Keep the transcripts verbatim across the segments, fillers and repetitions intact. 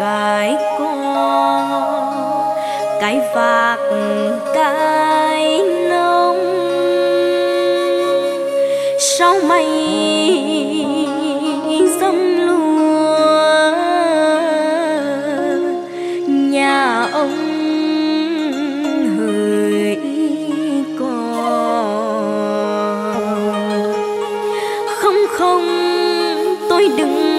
Cái con, cái vạc, cái nông, sau mây dông lúa nhà ông hỡi con. Không không, tôi đừng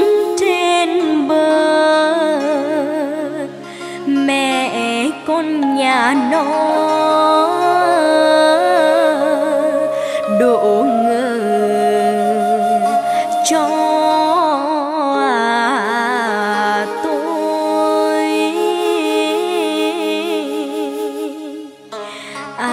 con nhà nó đổ ngờ cho tôi. À,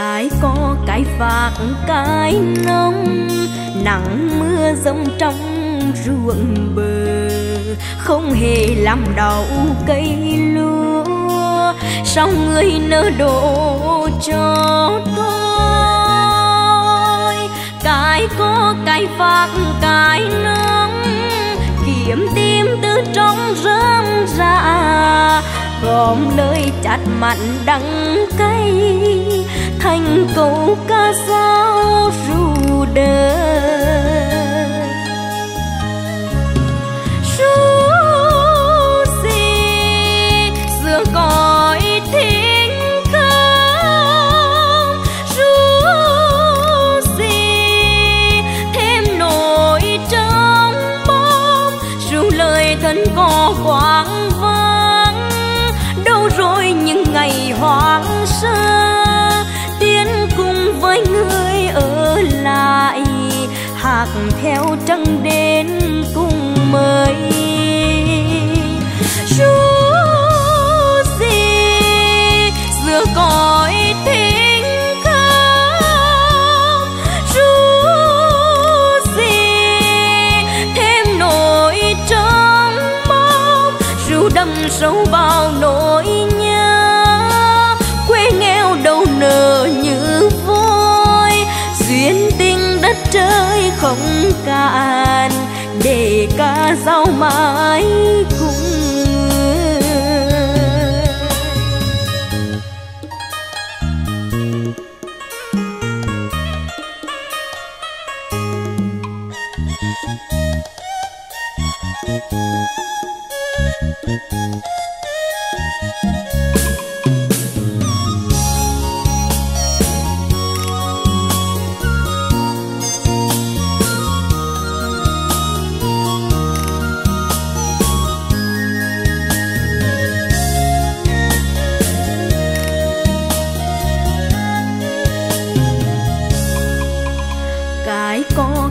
cái có cái vạc cái nông, nắng mưa giông trong ruộng bờ, không hề làm đau cây lúa, sao người nỡ đổ cho tôi. Cái có cái vạc cái nông, kiếm tim từ trong rơm rạ, gom nơi chát mặn đắng cay, thành câu ca dao ru đời. Ru gì giữa cõi thinh không, ru gì thêm nỗi trong bóng, ru lời thân có quãng vắng, đâu rồi những ngày hoang sơ. Người ở lại hạc theo trăng đến cùng mới. Ru gì giữa cõi thinh không, ru gì thêm nỗi trong bóng, ru đâm sâu vào nỗi nhớ quê nghèo đâu nở như vô. Duyên tình đất trời không cạn, để ca dao mãi cùng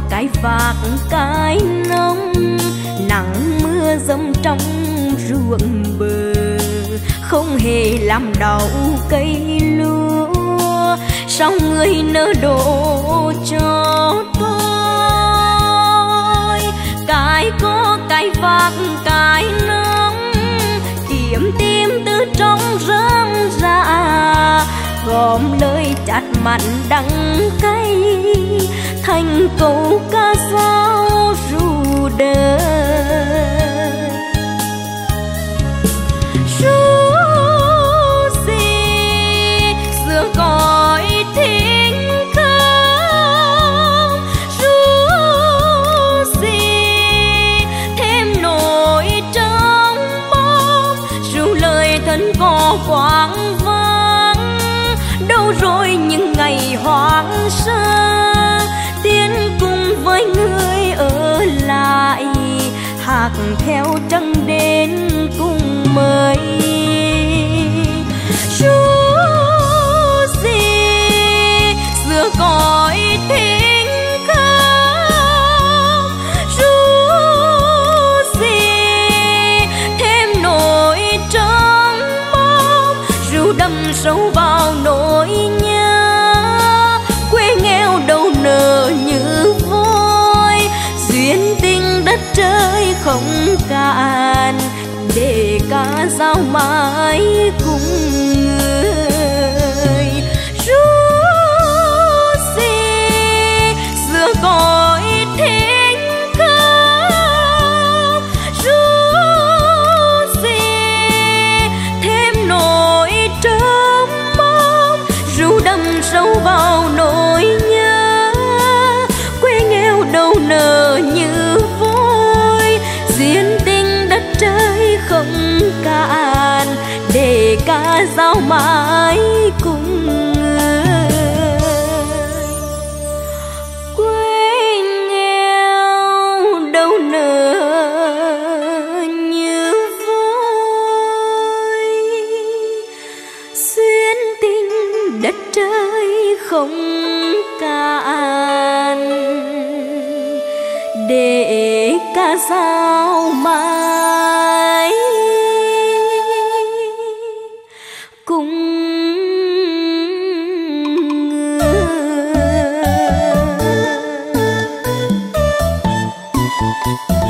cái vạc cái nông, nắng mưa giông trong ruộng bờ, không hề làm đau cây lúa, sao người nỡ đổ cho tôi. Cái có cái vạc cái nông, gom lời chát mặn đắng cay, thành câu ca dao ru đời. Ru gì xưa cõi thính không, ru gì thêm nỗi trống bóng, ru lời thân vò quảng vắng. Đâu rồi những ngày hoang sơ, với người ở lại hạc theo trăng đến cùng mây. Ru gì xưa cõi thính không, ru gì thêm nỗi trống mong, ru đâm sâu vào nỗi nhớ quê nghèo đâu nở như vô. Duyên tình đất trời không cạn, để cả giao mãi cùng người. Ru gì xưa cõi thính không, ru gì thêm nỗi trống mong, ru đâm sâu vào nỗi nhớ quê nghèo đâu nở như vôi. Duyên tình đất trời không cạn, để cả giao mãi cùng người. Quê nghèo đâu nở như vôi, duyên tình đất trời không cạn, để cả sao mãi cùng người.